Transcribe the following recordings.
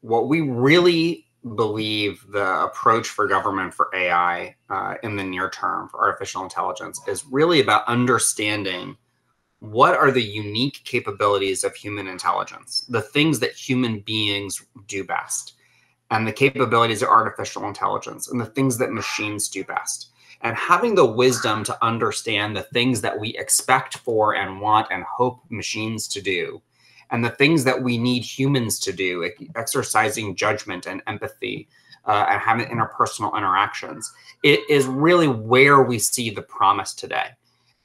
what we really believe the approach for government for AI in the near term for artificial intelligence is really about understanding what are the unique capabilities of human intelligence, the things that human beings do best, and the capabilities of artificial intelligence, and the things that machines do best. And having the wisdom to understand the things that we expect for and want and hope machines to do, and the things that we need humans to do, exercising judgment and empathy and having interpersonal interactions, it is really where we see the promise today.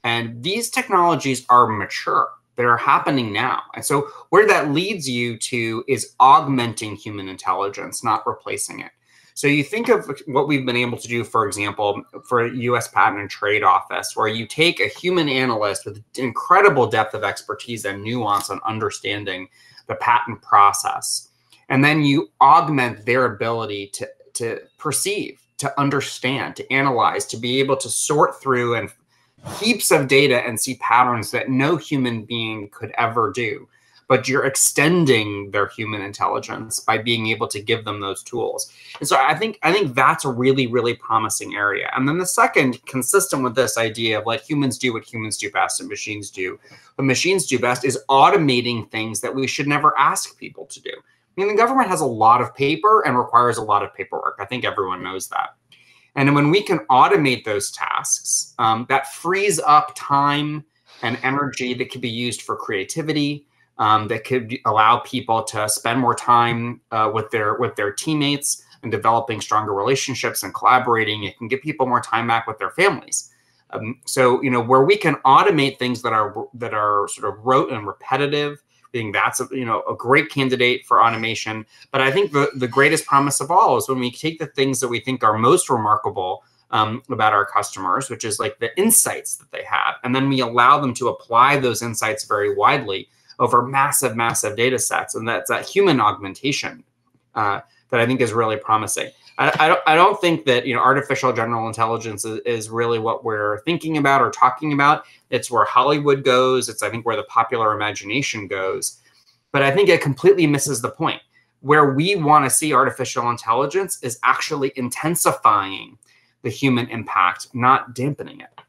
And these technologies are mature. They are happening now. And so where that leads you to is augmenting human intelligence, not replacing it. So you think of what we've been able to do, for example, for U.S. Patent and Trade Office, where you take a human analyst with incredible depth of expertise and nuance on understanding the patent process, and then you augment their ability to perceive, to understand, to analyze, to be able to sort through and heaps of data and see patterns that no human being could ever do. But you're extending their human intelligence by being able to give them those tools. And so I think that's a really, really promising area. And then the second, consistent with this idea of let humans do what humans do best and machines do what machines do best, is automating things that we should never ask people to do. I mean, the government has a lot of paper and requires a lot of paperwork. I think everyone knows that. And when we can automate those tasks, that frees up time and energy that could be used for creativity, that could allow people to spend more time with their teammates and developing stronger relationships and collaborating. It can give people more time back with their families. So, you know, where we can automate things that are sort of rote and repetitive, I think that's a great candidate for automation. But I think the greatest promise of all is when we take the things that we think are most remarkable about our customers, which is like the insights that they have, and then we allow them to apply those insights very widely over massive, massive data sets. And that's that human augmentation that I think is really promising. I don't think that artificial general intelligence is really what we're thinking about or talking about. It's where Hollywood goes. It's, I think, where the popular imagination goes. But I think it completely misses the point. Where we want to see artificial intelligence is actually intensifying the human impact, not dampening it.